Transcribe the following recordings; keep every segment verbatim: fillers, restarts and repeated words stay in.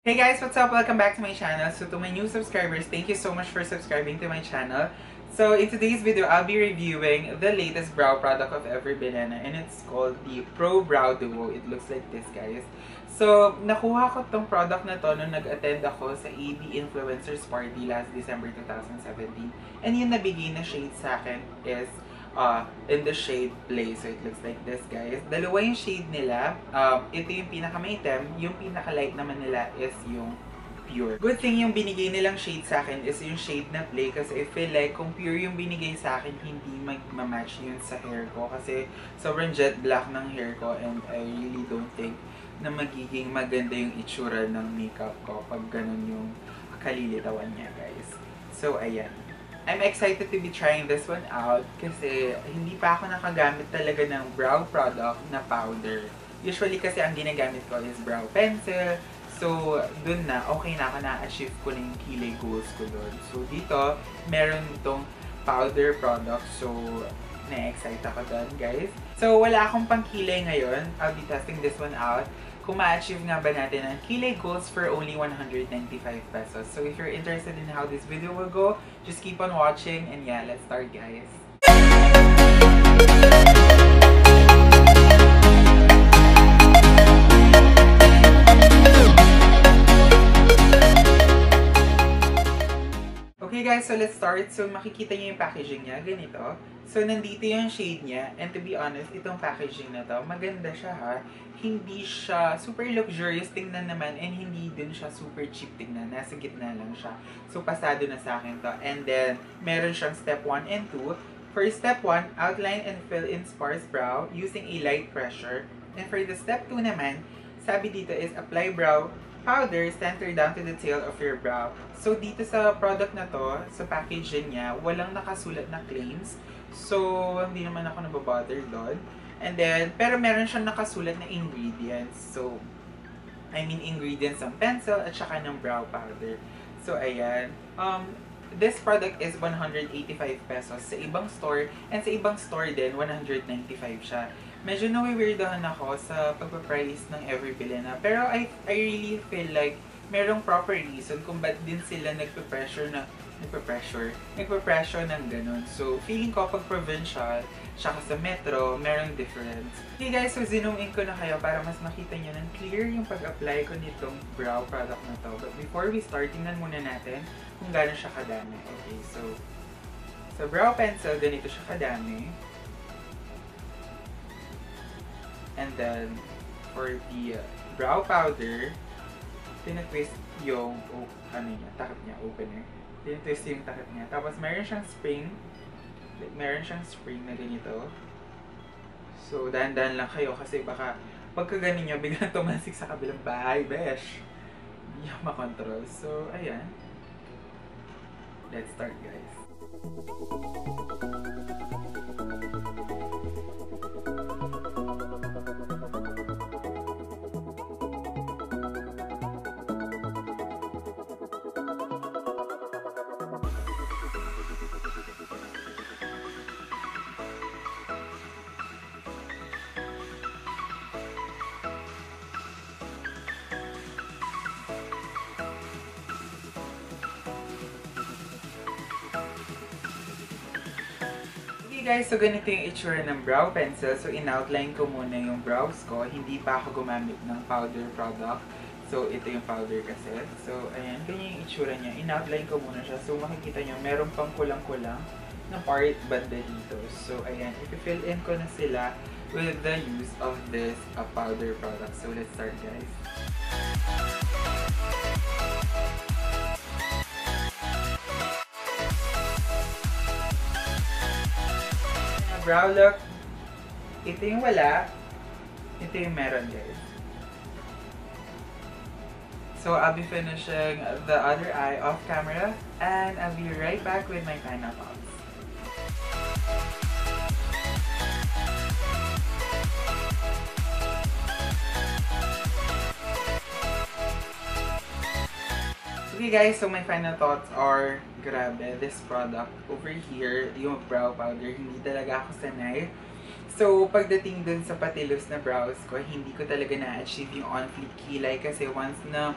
Hey guys, what's up? Welcome back to my channel. So to my new subscribers, thank you so much for subscribing to my channel. So in today's video, I'll be reviewing the latest brow product of Ever Bilena, and it's called the Pro Brow Duo. It looks like this, guys. So nakuha ko tong product na to nung nag-attend ako sa A D Influencers Party last December two thousand seventeen. And yung nabigay na shade sa akin is uh, in the shade Play. So it looks like this, guys. Dalawa yung shade nila. Uh, ito yung pinakamaitim. Yung pinakalight naman nila is yung Pure. Good thing yung binigay nilang shade sa akin is yung shade na Play, kasi I feel like kung Pure yung binigay sa akin, hindi magmamatch yun sa hair ko kasi sobrang jet black ng hair ko, and I really don't think na magiging maganda yung itsura ng makeup ko pag ganun yung kalilitawan niya, guys. So ayan, I'm excited to be trying this one out kasi hindi pa ako nakagamit talaga ng brow product na powder. Usually kasi ang ginagamit ko is brow pencil. So, dun na, okay na ako, na-achieve ko na yung kilay goals ko dun. So, dito, meron itong powder product. So, na-excite ako dun, guys. So, wala akong pang kilay ngayon. I'll be testing this one out. Kung ma-achieve nga ba natin ang kilay goals for only one hundred ninety-five pesos. So, if you're interested in how this video will go, just keep on watching. And yeah, let's start, guys. So let's start. So makikita niyo yung packaging niya, ganito. So nandito yung shade niya, and to be honest, itong packaging na to, maganda siya ha. Hindi siya super luxurious tingnan naman, and hindi din siya super cheap tingnan. Nasa gitna lang siya. So pasado na sa akin to. And then, meron siyang step one and two. For step one, outline and fill in sparse brow using a light pressure. And for the step two naman, sabi dito is apply brow powder centered down to the tail of your brow. So, dito sa product na to, sa packaging niya, walang nakasulat na claims. So, hindi naman ako nababother doon. And then, pero meron siyang nakasulat na ingredients. So, I mean ingredients ng pencil at saka ng brow powder. So, ayan. Um, this product is one hundred eighty-five pesos sa ibang store. And sa ibang store din, one hundred ninety-five siya. Medyo nawi-weirdahan ako sa pagpaprice ng Ever Bilena. Pero I, I really feel like merong proper reason kung ba't din sila nagpa-pressure na nagpa-pressure, nagpa-pressure ng ganun. So, feeling ko pag provincial, tsaka sa metro, merong difference. Okay guys, so zoom in ko na kayo para mas makita nyo ng clear yung pag-apply ko nitong brow product na to. But before we start, tingnan muna natin kung gano'n siya kadami. Okay, so, sa brow pencil, ganito siya kadami. And then, for the uh, brow powder, tinatwist yung, oh, ano niya, takip niya, opener. Tinatwist yung takip niya. Tapos, meron siyang spring. Like, meron siyang spring na ganito. So, dahan-dahan lang kayo kasi baka pagka ganin niyo, biglang tumasik sa kabilang bahay, besh. Hindi niya makontrol. So, ayan. Let's start, guys. Guys, so ganito yung itsura ng brow pencil. So, in-outline ko muna yung brows ko. Hindi pa ako gumamit ng powder product. So, ito yung powder kasi. So, ayan, ganyan yung itsura niya. In-outline ko muna siya. So, makikita nyo, meron pang kulang-kulang na part banda dito. So, ayan, ipi-fill in ko na sila with the use of this uh, powder product. So, let's start, guys. Brow look, ito yung wala, ito yung meron, guys. So, I'll be finishing the other eye off camera, and I'll be right back with my final thoughts. Okay guys, so my final thoughts are, grabe, this product over here, yung brow powder, hindi talaga ako sanay. So, pagdating dun sa patilos na brows ko, hindi ko talaga na-achieve yung on-fleek kilay kasi once na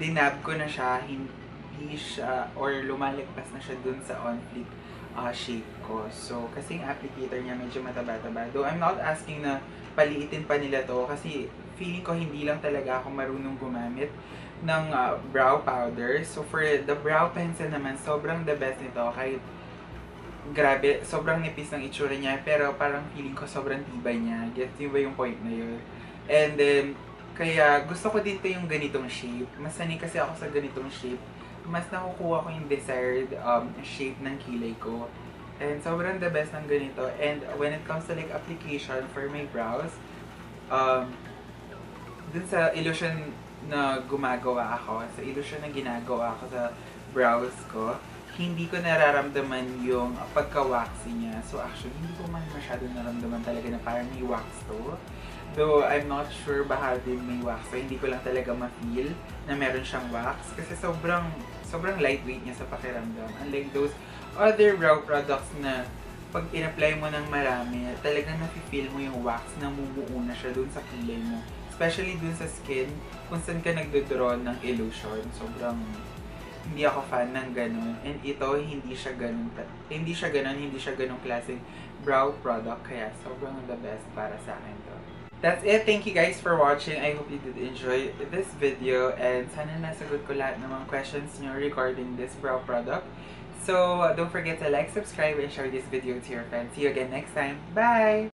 dinab ko na siya, hindi siya, or lumalikpas na siya dun sa on-fleek uh, shape ko. So, kasi yung applicator niya medyo mataba-taba. Though, I'm not asking na paliitin pa nila to, kasi feeling ko hindi lang talaga ako marunong gumamit ng uh, brow powder. So, for the brow pencil naman, sobrang the best nito. Kahit grabe, sobrang nipis ng itsura niya, pero parang feeling ko sobrang tibay niya. Gets niyo ba yung point na yun? And then, kaya gusto ko dito yung ganitong shape. Mas sanay kasi ako sa ganitong shape. Mas nakukuha ko yung desired um, shape ng kilay ko. And sobrang the best ng ganito. And when it comes to like application for my brows, um, dun sa illusion na gumagawa ako, sa illusion na ginagawa ako sa brows ko, hindi ko nararamdaman yung pagka-waxy niya. So actually, hindi ko man masyado nararamdaman talaga na parang may wax to. Though, I'm not sure baka din may wax. So, hindi ko lang talaga ma-feel na meron siyang wax. Kasi sobrang, sobrang lightweight niya sa pakiramdam. Unlike those other brow products na pag in-apply mo ng marami, talagang nafe-feel mo yung wax na mumuo na siya dun sa kilay mo. Especially dun sa skin, kung saan ka nagdodraw ng illusion. Sobrang hindi ako fan ng ganun. And ito, hindi siya ganun. Hindi siya ganun, hindi siya ganun klaseng brow product. Kaya sobrang the best para sa akin to. That's it. Thank you guys for watching. I hope you did enjoy this video. And sana nasagot ko lahat ng mga questions nyo regarding this brow product. So, don't forget to like, subscribe, and share this video to your friends. See you again next time. Bye!